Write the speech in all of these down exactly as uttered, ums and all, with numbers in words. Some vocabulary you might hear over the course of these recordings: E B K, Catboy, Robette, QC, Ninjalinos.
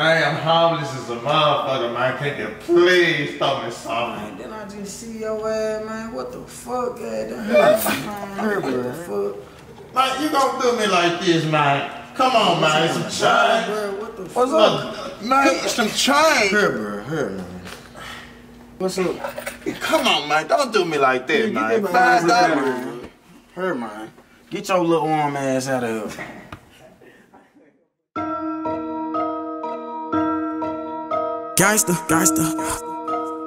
Man, I'm homeless as a motherfucker, man. Can't you please throw me something? Man, then I just see your ass, man. What the fuck, man? man what the fuck? Man, you gonna do me like this, man. Come on, man. Some change. What the fuck? What's up? Man, some change. Here, bro. Here, man. What's up? Come on, man. Don't do me like that, yeah, man. Five dollars. Here, man. Get your little warm ass out of here. Gangsta, gangsta,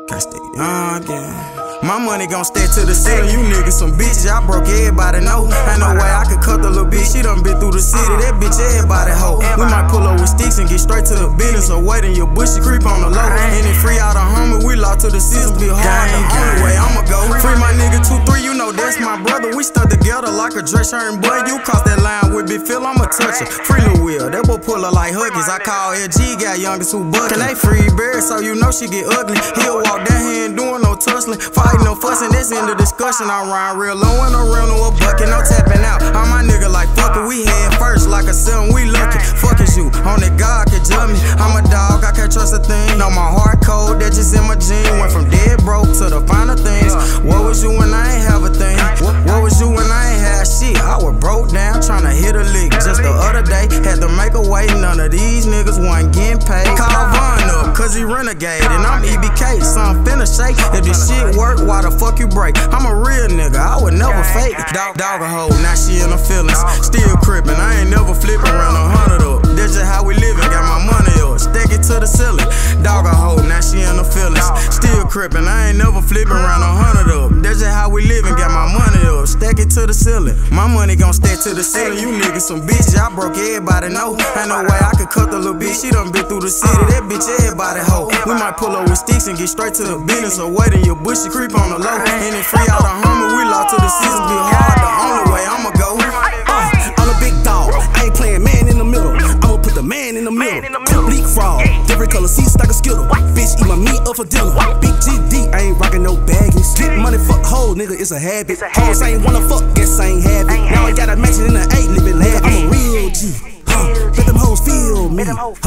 gangsta, young gang. My money gon' stay to the ceiling. You niggas some bitches, I broke everybody know. Ain't no way I could cut the little bitch. She done been through the city, that bitch everybody hoe. We might pull up with sticks and get straight to the business. Or wait in your bush, you creep on the low. And it free out of homie, we locked to the system. Be hard, the only way I'ma go. Free my nigga two three, you know that's my brother. We stuck together like a dress shirt and boy. You cross that line with Big Phil, I'ma touch her. Free Lil Will, that boy pull her like Huggies. I call L G, got youngest who buckin'. They free so you know she get ugly. He'll walk down here and doing no tussling, fighting no fussing. This end of discussion. I'm riding real low and around to a bucket, no tapping out. I'm my nigga like fuck it. We head first like a seven. We lucky. Fuck is you? Only God can judge me. I'm a dog. I can't trust a thing. Know my heart cold. That just in my jeans. Went from dead broke to the finer things. What was you when I ain't have a thing? What, what was you when I ain't had shit? I was broke down trying to hit a lick. Just the other day had to make a way. None of these niggas wasn't getting paid. Call Von up, cause he renegade, and I'm E B K, so I'm finna shake. If this shit work, why the fuck you break? I'm a real nigga, I would never fake. Dog, dog a hoe, now she in her feelings. Still crippin', I ain't never flippin' around a hundred up. That's just how we livin', got my money up, stack it to the ceiling. Dog a hoe, now she in her feelings. Still crippin', I ain't never flippin' around a hundred up. That's just how we livin', got my money up, stack it to the ceiling. My money gon' stack to the ceiling. You niggas some bitches, I broke everybody know. Ain't no way I could cut the little bitch, she done been through the city. That bitch everybody hoe. We might pull up with sticks and get straight to the business. Or wait in your bush, you creep on the low. And it free out of homie, we locked to the season. Be hard, the only way I'ma go. Uh, I'm a big dog, I ain't playing man in the middle. I'ma put the man in the middle. Complete fraud, different color seats like a Skittle. Bitch, eat my meat up for dinner. Big G D, I ain't rockin' no baggies. Get money, fuck hoes, nigga, it's a habit. Hoes ain't wanna fuck, guess I ain't have it. Now I got a mansion in the eight, living lavish. I'm a real G. Let them hoes feel me. Huh.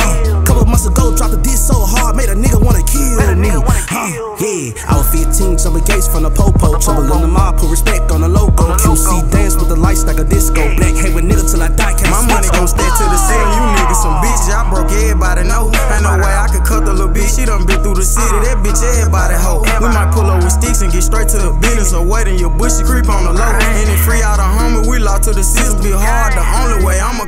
Couple months ago, dropped a diss so hard, made a nigga wanna kill me. Huh. Yeah, I was fifteen, jumping gates from the popo. Trouble on the mob, put respect on the logo. Q C dance with the lights like a disco. Black hate with nigga till I die. Can't my money gon' stay to the ceiling. You niggas some bitches, I broke everybody know. Ain't no way I could cut the little bitch. She done been through the city. That bitch everybody hoe. We might pull up with sticks and get straight to the business. Or wait in your bush, you creep on the low. And it free out of homie, we locked to the system. Be hard, the only way I'ma